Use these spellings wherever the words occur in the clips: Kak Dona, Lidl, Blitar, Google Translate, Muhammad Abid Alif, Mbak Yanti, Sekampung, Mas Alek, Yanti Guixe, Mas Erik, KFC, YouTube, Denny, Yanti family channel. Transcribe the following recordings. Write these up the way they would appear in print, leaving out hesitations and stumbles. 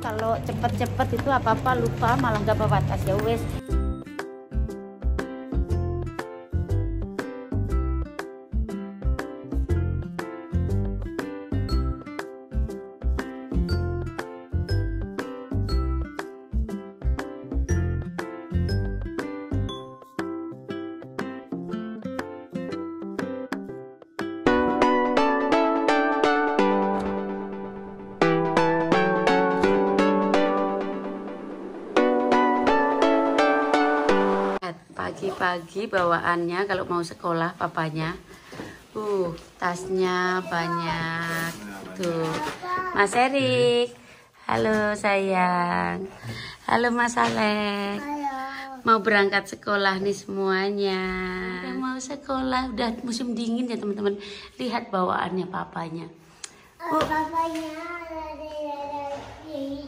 kalau cepet-cepet itu apa-apa lupa malah nggak bawa tas, ya wes. Pagi bawaannya kalau mau sekolah papanya, tasnya banyak tuh. Mas Erik, halo sayang, halo Mas Alek, mau berangkat sekolah nih semuanya. Udah mau sekolah, udah musim dingin ya teman-teman. Lihat bawaannya papanya.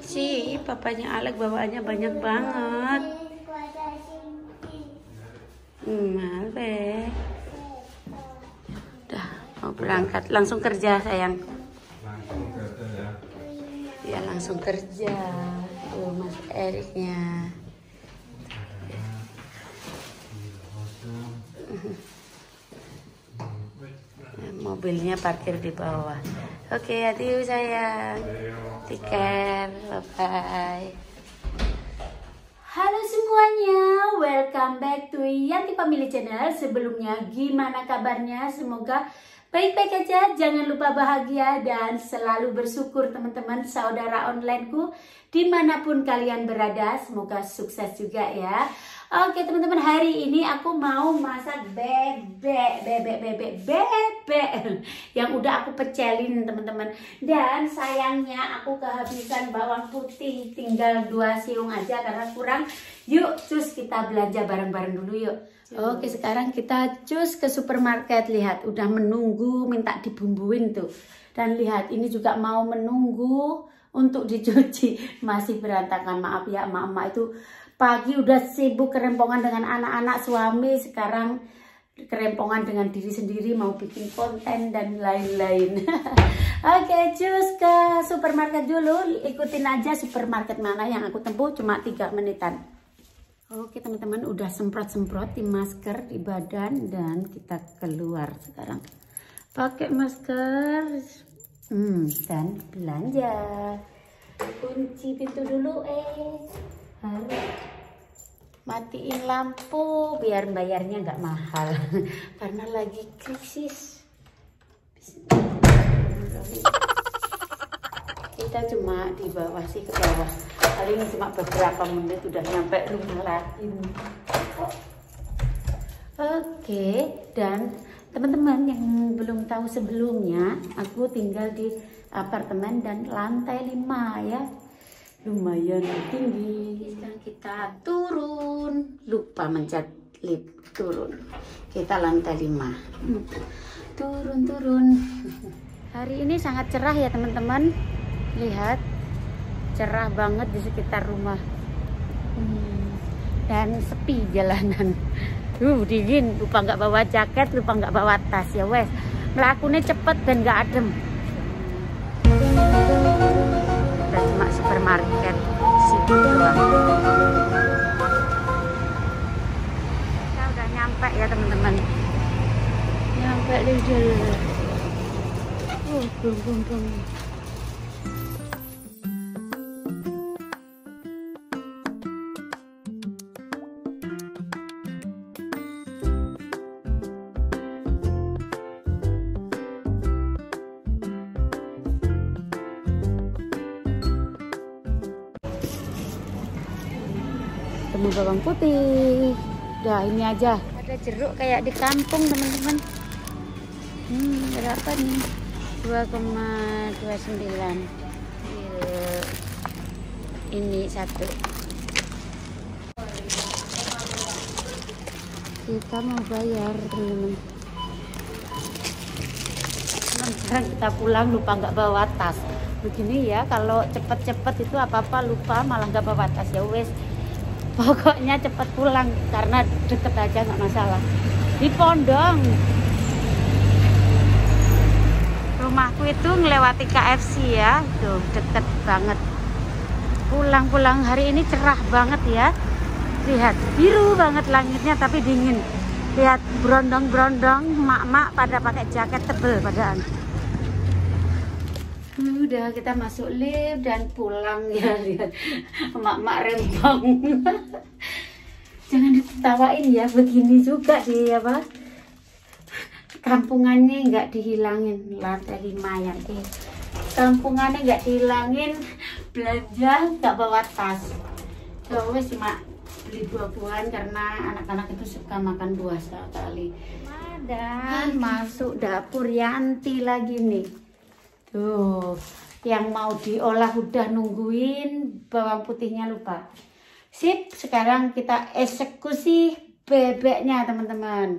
Si papanya Alek bawaannya banyak banget. Udah mau berangkat, langsung kerja sayang. Langsung kerja ya. Ya langsung kerja. Tuh Mas Eriknya. Mobilnya parkir di bawah. Oke, adieu sayang. Take care, bye-bye. Halo semuanya, welcome back to Yanti Family Channel. Sebelumnya gimana kabarnya? Semoga baik-baik aja. Jangan lupa bahagia dan selalu bersyukur teman-teman saudara onlineku dimanapun kalian berada. Semoga sukses juga ya. Oke teman-teman, hari ini aku mau masak bebek yang udah aku pecelin teman-teman. Dan sayangnya aku kehabisan bawang putih, tinggal 2 siung aja karena kurang. Yuk cus, kita belanja bareng-bareng dulu yuk. Oke sekarang kita cus ke supermarket. Lihat udah menunggu, minta dibumbuin tuh. Dan lihat ini juga mau menunggu untuk dicuci, masih berantakan. Maaf ya mama itu pagi udah sibuk kerempongan dengan anak-anak suami, sekarang kerempongan dengan diri sendiri mau bikin konten dan lain-lain. Oke, cus ke supermarket dulu, ikutin aja supermarket mana yang aku tempuh cuma 3 menitan. Oke teman-teman, udah semprot-semprot di masker di badan dan kita keluar sekarang. Pakai masker dan belanja. Kunci pintu dulu Matiin lampu biar bayarnya nggak mahal karena lagi krisis. Kita cuma di bawah ke bawah, paling cuma beberapa menit udah nyampe rumah lagi. Oke, dan teman-teman yang belum tahu sebelumnya, aku tinggal di apartemen dan lantai 5 ya, lumayan tinggi. Sekarang kita turun, lupa mencet lift, turun kita lantai 5. Turun hari ini sangat cerah ya teman-teman, lihat cerah banget di sekitar rumah. Dan sepi jalanan, dingin, lupa nggak bawa jaket, lupa nggak bawa tas ya wes, melakunya cepet dan nggak adem. Supermarket situ doang. Kita udah nyampe ya teman-teman. Nyampe Lidl. Bum. Bawang putih, dah ini aja. Ada jeruk kayak di kampung teman-teman. Berapa nih? 2,29. Ini 1. Kita mau bayar teman-teman. Sekarang kita pulang lupa nggak bawa tas. Begini ya kalau cepet-cepet itu apa-apa lupa malah nggak bawa tas ya wes. Pokoknya cepat pulang karena deket aja nggak masalah. Di Pondong rumahku itu ngelewati KFC ya, tuh deket banget. pulang-pulang. Hari ini cerah banget ya. Lihat, biru banget langitnya tapi dingin. Lihat berondong-berondong, mak-mak pada pakai jaket tebel padaan. Udah kita masuk lift dan pulang ya. Lihat mak-mak rempong. Jangan ditawain ya, begini juga di apa? Kampungannya nggak dihilangin, lantai 5 yang di kampungannya nggak dihilangin, belanja nggak bawa tas. Terus mak beli buah-buahan karena anak-anak itu suka makan buah sekali. Dan masuk dapur Yanti lagi nih. Tuh, yang mau diolah udah nungguin, bawang putihnya lupa. Sip, sekarang kita eksekusi bebeknya teman-teman.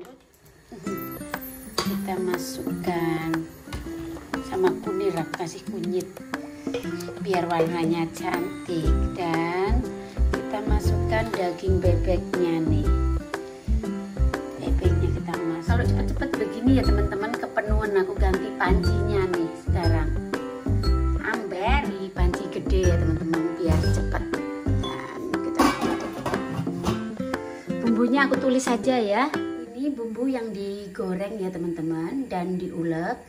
Kita masukkan sama kunir, aku kasih kunyit biar warnanya cantik. Dan kita masukkan daging bebeknya nih. Bebeknya kita masuk. Kalau cepet-cepet begini ya teman-teman, kepenuhan. Aku ganti pancinya nih sekarang. Amber di panci gede ya teman-teman, biar cepet. Dan kita bumbunya aku tulis aja ya. Ini bumbu yang digoreng ya teman-teman dan diulek.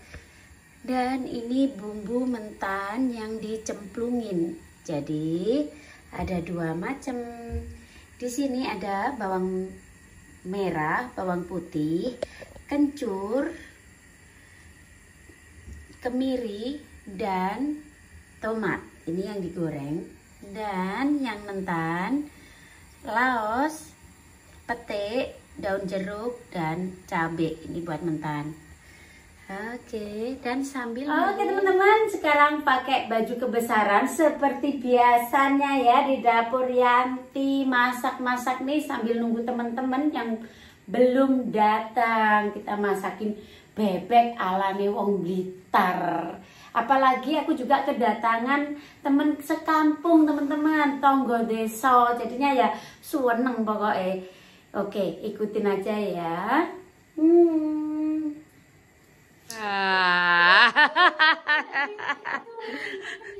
Dan ini bumbu mentan yang dicemplungin. Jadi ada dua macam. Di sini ada bawang merah, bawang putih, kencur, kemiri, dan tomat. Ini yang digoreng. Dan yang mentan, laos, petik, daun jeruk, dan cabai. Ini buat mentan. Oke, dan sambil oke teman-teman, sekarang pakai baju kebesaran seperti biasanya ya di dapur Yanti, masak-masak nih sambil nunggu teman-teman yang belum datang. Kita masakin bebek ala wong Blitar. Apalagi aku juga kedatangan temen sekampung teman-teman, tonggo desa. Jadinya ya suweneng pokoknya. Oke, ikutin aja ya.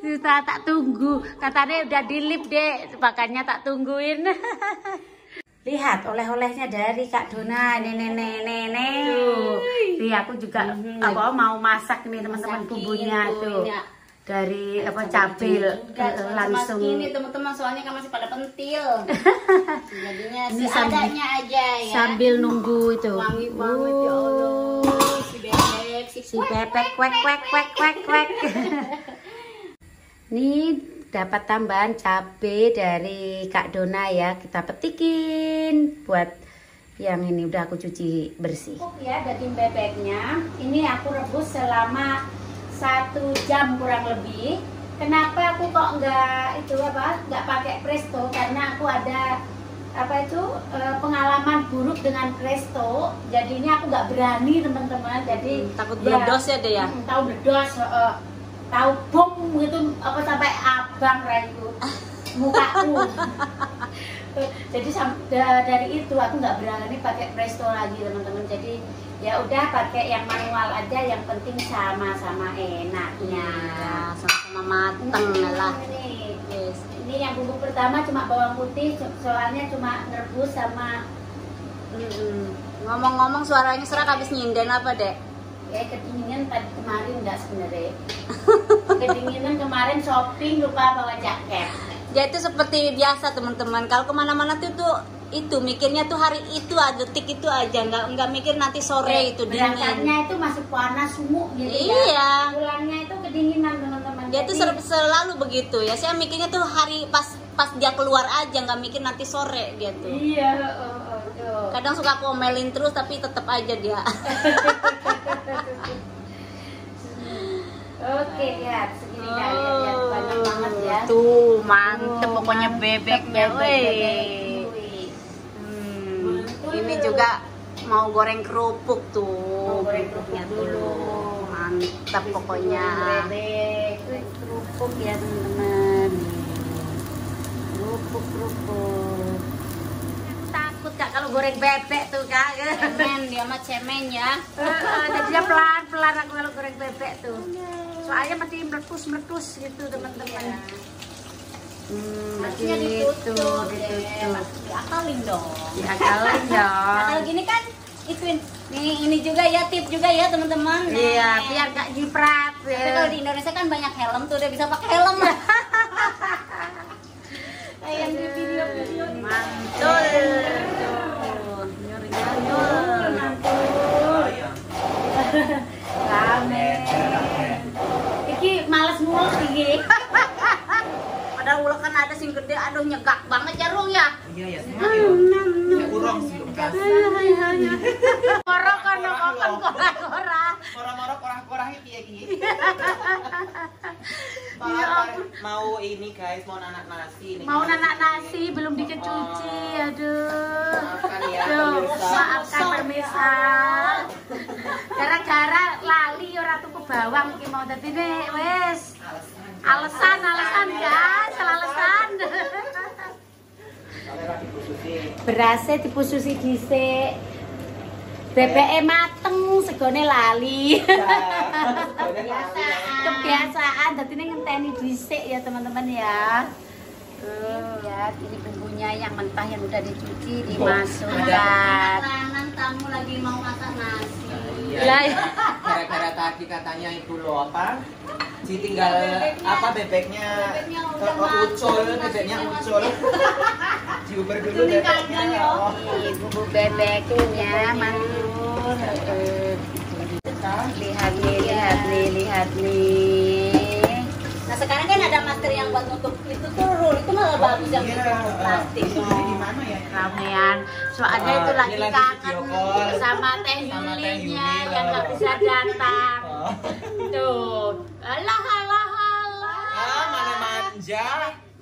Kita tak tunggu, katanya udah dilip dek, makanya tak tungguin. Lihat oleh-olehnya dari Kak Dona, nenek-nenek. Tuh, nih aku juga apa mau masak nih teman-teman, bumbunya tuh dari apa cabai langsung ini teman-teman, soalnya kan masih pada pentil. Jadinya seadanya aja ya sambil nunggu itu. Wangi banget ya Allah. Si bebek kwek kwek kwek kwek kwek. Ini dapat tambahan cabai dari Kak Dona ya, kita petikin buat yang ini. Udah aku cuci bersih. Ya daging bebeknya ini aku rebus selama 1 jam kurang lebih. Kenapa aku kok nggak itu apa, nggak pakai presto? Karena aku ada apa itu pengalaman buruk dengan presto, jadinya aku nggak berani teman-teman. Jadi takut berdos ya deh ya, tahu berdos, tahu bom gitu apa sampai abang itu mukaku. Jadi dari itu aku nggak berani pakai presto lagi teman-teman. Jadi ya udah pakai yang manual aja, yang penting sama-sama enaknya, sama-sama mateng lah. Ini yang bumbu pertama cuma bawang putih, soalnya cuma ngerebus sama ngomong-ngomong suaranya serak habis nyinden apa dek? Ya kedinginan tadi kemarin enggak sebenarnya. Kedinginan kemarin shopping lupa bawa jaket. Ya itu seperti biasa teman-teman, kalau kemana-mana tuh itu mikirnya tuh hari itu aja, detik itu aja, nggak mikir nanti sore ya, itu dingin. Berangkatnya itu masih panas sumuk gitu. Iya. Pulangnya itu kedinginan teman-teman. Dia tuh selalu begitu ya. Saya mikirnya tuh hari pas dia keluar aja, nggak mikir nanti sore dia tuh. Iya. Kadang suka aku omelin terus tapi tetap aja dia. Oke lihat segini kali ya, banyak banget ya. Tuh mantep pokoknya bebeknya. Ini juga mau goreng kerupuk tuh. Mau goreng kerupuknya dulu. Mantap pokoknya. Kerupuk ya teman-teman, kerupuk. Takut kak kalau goreng bebek tuh kak. Cemen dia mah, cemen ya. Jadi pelan-pelan aku kalau goreng bebek tuh. Soalnya mesti meletus-meletus gitu teman-teman. Harusnya ditutup, diakalin dong. Diakalin dong. Kalau gini kan ituin. Ini juga ya, tip juga ya teman-teman. Iya, biar gak jiprat. Tapi kalau di Indonesia kan banyak helm tuh, udah bisa pakai helm. Kayak yang di video-video. Mantul. Nyur-nyur. Mantul. Rame. Iki males mulu sih. Padahal ulah kan ada sing gede, aduh nyegak banget ya Rung ya. Iya ya, ya urang sih. Korok kono kokon korah-korah. Korah-korah korah-korahnya piye iki? Mau ini guys, mau nanak nasi. Mau nanak nasi belum dicuci, aduh. Maafkan ya pemirsa. Maafkan pemirsa. Gara-gara lali ora tuku bawang iki mau dadi nek wis. Alasan guys, alasan. Berasnya dipususi dhisik. Bebeke mateng, segone lali. Kebiasaan, dadine ngenteni dhisik ya teman-teman ya. Lihat ini bumbunya yang mentah yang udah dicuci dimasukkan. Anak-anak tamu lagi mau makan nasi. Gara-gara tadi katanya ibu lo apa? Ditinggal apa bebeknya ucul, bebeknya ucul. Diuber dulu bebeknya. Bubuk bebeknya mantul. Lihat nih. Nah sekarang kan ada masker yang buat nutup itu turun, itu malah bagus yang plastik. Gimana ya? Ramean. Soalnya itu lagi kangen sama Teh Yulinya yang nggak bisa datang. Tuh, alah. Ah, mana manja?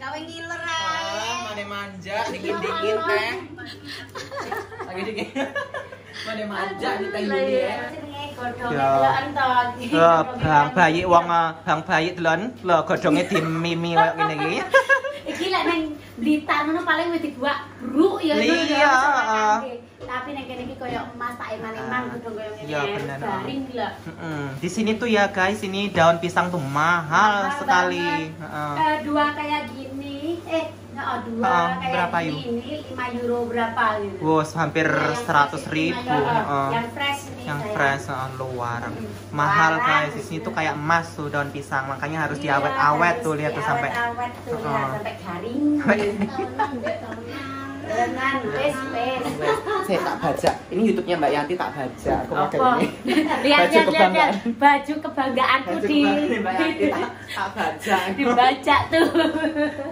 Gawe ngileran. Ah, mana manja? Dikit-dikit teh. Lagi dikit. Mana manja di Teh Yuni ya? Bayi wong bang bayi telan, lho godhonge dimimi koyo ngene iki. Iki lek nang Blitar ngono paling wis dibuak bruk ya. Iya, tapi negeri ini koyo emas tak eman-eman godhong koyo ngene. Iya bener. Garing gila. Di sini tuh ya guys, ini daun pisang tuh mahal sekali. Dua kayak gini, berapa kayak gini, 5 euro berapa gitu. Wow, hampir 100.000. Yang fresh nih. Yang fresh luar. Mahal guys, di sini tuh kayak emas tuh daun pisang, makanya harus diawet-awet tuh lihat tuh sampai. Awet tuh sampai garing. Dengan wes. Saya tak baca. Ini YouTube-nya Mbak Yanti tak baca. Aku pakai ini. Lihat baju kebanggaanku di Mbak Yanti tak baca. Dibaca tuh.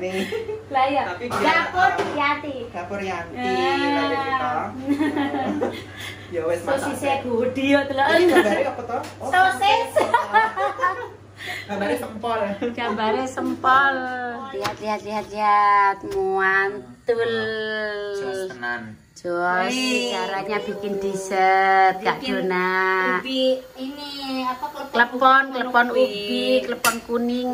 Nih. Lah ya. Dapur Yanti. Ya wes masak. Sosisnya gudi yo telan. Gambarnya apa toh? Sosis. Gambarnya sempol. Lihat. Muantul. Jos tenan. Jos caranya bikin dessert Kak Dona. Ubi ini apa klepon kuning.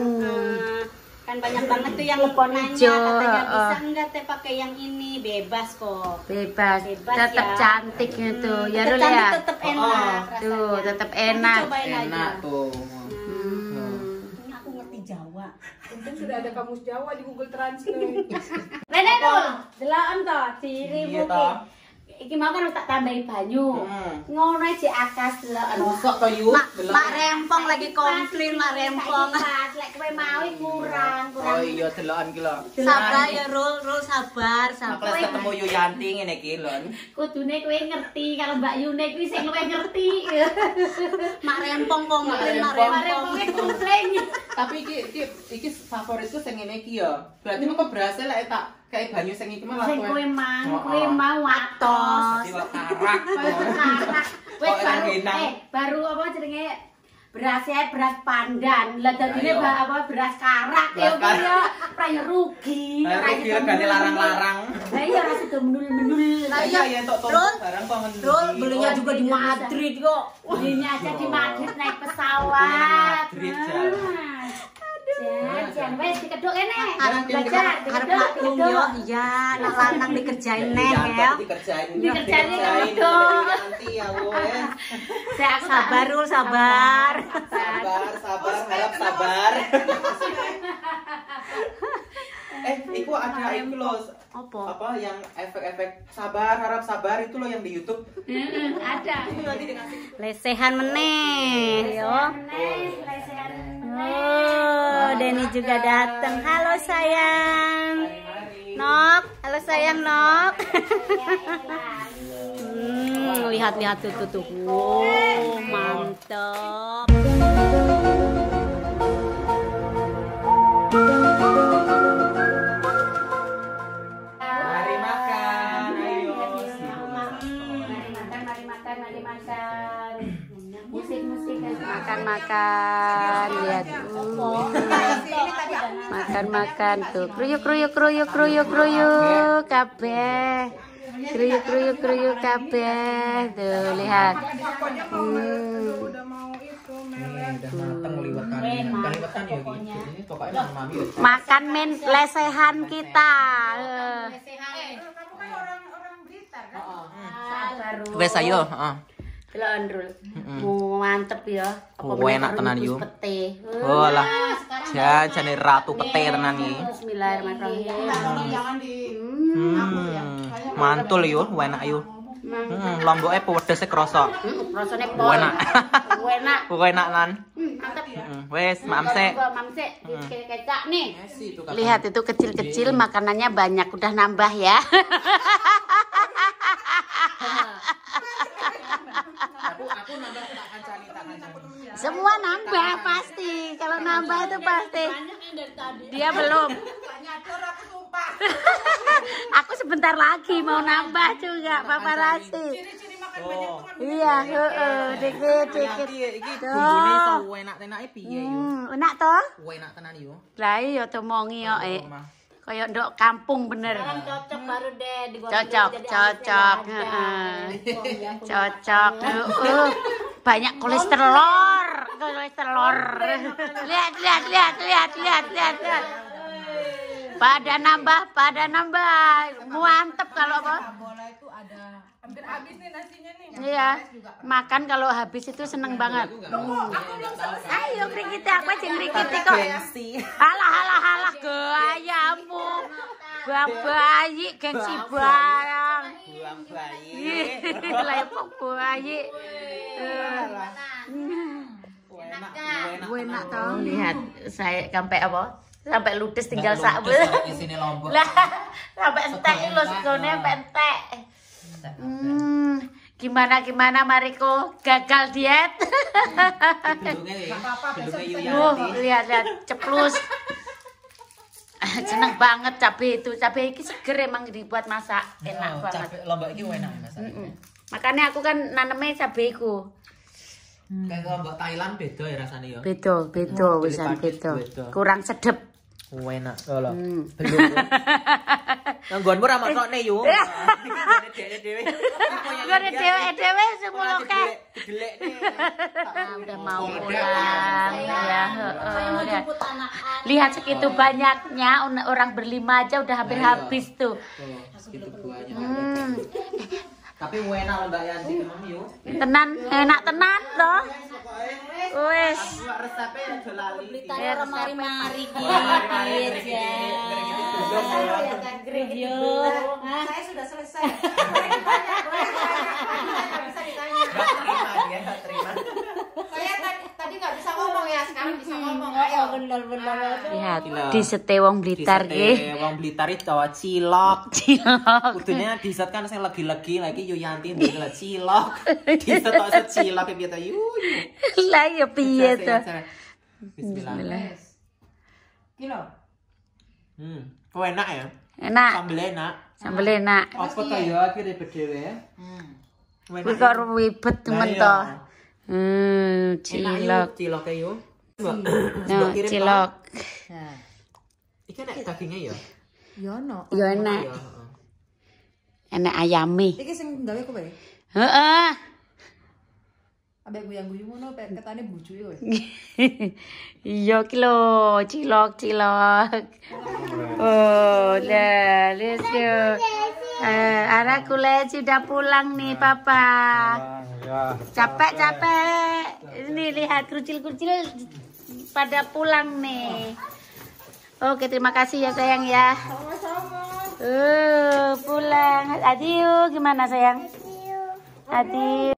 Kan banyak banget tuh yang klepon hijau. Katanya bisa enggak teh pakai yang ini? Bebas kok. Bebas tetap ya. Cantik gitu. Ya Rul ya. Tetap enak. Tuh, tetap enak. Cobain enak aja. Tuh. Jawa. Untung sudah ada kamus Jawa di Google Translate. Nenek dulu, delapan toh, ciri mungkin. Iki mau kan harus tak tambahin banyu. Ngono aja akas delapan. Mosok toh yuk. Mak rempong lagi komplain, mak rempong. Lek kowe mau kurang. Oh iya delapan ki lho. Sabar ya Rul, sabar. Aku ketemu Yu Yanti ngene iki lho. Kudune kowe ngerti kalau Mbak Yune kuwi sing luwih ngerti. Mak rempong kok komplain, mak rempong komplain. Tapi iki favoritku sing ngene iki ya. Berarti mengko berhasil lek tak kayak banyu sing iki mah laku. Sing kowe mau atos. Karak. Wes baru apa jenenge? Berasnya beras pandan, lah jadinya apa beras karak ya Bu ya. Prayo rugi. Rugi regane larang-larang. Lah iya ora sedo menul-menul. Lah iya entuk barang kok menul. Rul belinya juga di Madrid kok. Belinya aja di Madrid naik pesawat. Jan wes dikeduk kene. Arep laku yo. Iya, nak lanang dikerjain nek ya. Dikerjain keduk. Nanti ya wes. Sabar, Rul, sabar. Harap sabar. iku ada iku loh apa yang efek-efek sabar, harap sabar itu loh yang di YouTube. Ada. Itu nanti dikasih. Lesehan meneh, yo. Lesehan meneh. Denny juga datang. Halo sayang. Nok, halo sayang Nok. Lihat-lihat tuh. Wow, mantap. Makan-makan, lihat, makan-makan tuh, kruyuk kabeh, kruyuk kabeh, tuh lihat, makan men lesehan kita. Andrul. Mantep ya. Enak tenan yo. Pete. Oh lah. Jajane ratu pete tenan iki. Bismillahirrahmanirrahim. Jangan di mantul yo, enak yo. Lomboke pedese krasa. Rasane pol. Enak lan. Mantep ya. Wes, mamsek. Mamsek dikecak nih. Lihat itu kecil-kecil makanannya banyak, udah nambah ya. Aku nambah semua nambah pasti. Kalau nambah itu pasti. Dia belum. Aku sebentar lagi mau nambah juga, Papa Rasi. Iya, dikit-dikit. Enak toh? Enak tenan yo. Lah iya temongi yo. Kayak ndok kampung bener. Cocok baru deh digoreng. Cocok. Cocok. Banyak kolesterol. Lihat. Pada nambah. Mantep kalau apa? Bola itu ada. Hampir habis nih nasinya nih. Iya. Makan kalau habis itu seneng banget. Ayo krikiti aku aja krikiti kok. Halah gayamu. Buang bayi gengsi barang. Buang bayi. Lepok bayi. Enak tau. Lihat saya sampai apa? Sampai ludes tinggal sak. Lah, sampai entek lho segone sampai entek. Gimana Mariko gagal diet? Lihat ceplus. Seneng banget cabe itu. Cabe ini seger emang dibuat masak enak banget. Cabe lombok iki enak masaknya. Makanya aku kan naneme cabe iku. Kayak lombok Thailand beda ya rasanya ya. Beda wisan beda. Kurang sedep. Enak lho. Belum. Nang gonmu ra matokne yo. Dhewe semulo kek. Digelekne. Udah mau pulang ya. Lihat segitu banyaknya orang berlima aja udah hampir habis tuh. Segitu banyak. Tapi enak lho Mbak Yanti yo. Tenan, enak tenan toh. Wes. Resepe aja lali. Blitar mari-mari iki aja. Saya sudah selesai. Saya tadi nggak bisa ngomong ya, sekarang bisa ngomong. Ayo bener. Lihat di sete wong Blitar nggih. Wong Blitar iki tawa cilok. Kudune diset kan sing legi-legi lagi yo Yanti ndelok cilok. Diset tok cilok piye ta yo. Lah yo piye to. Bismillah. Kilo. Enak ya? Enak. Sambel enak. Apa to ya iki ribet dhewe. Wis kok ribet temen to. Cilok e yo. Cilok. Iki enak dagingnya ya? Ya ono. Ya enak. Enak ayame. Iki sing gawe kowe. Heeh. Ambek guyang-guyu ngono pek ketane bojoe wis. Iya ki lho, cilok. Oh, lah, let's go. Ara kule sudah pulang nih, Papa. Capek. Ini lihat kerucil-kerucil pada pulang nih. Oke, terima kasih ya sayang ya. Sama-sama. Pulang. Adieu, gimana sayang? Adieu.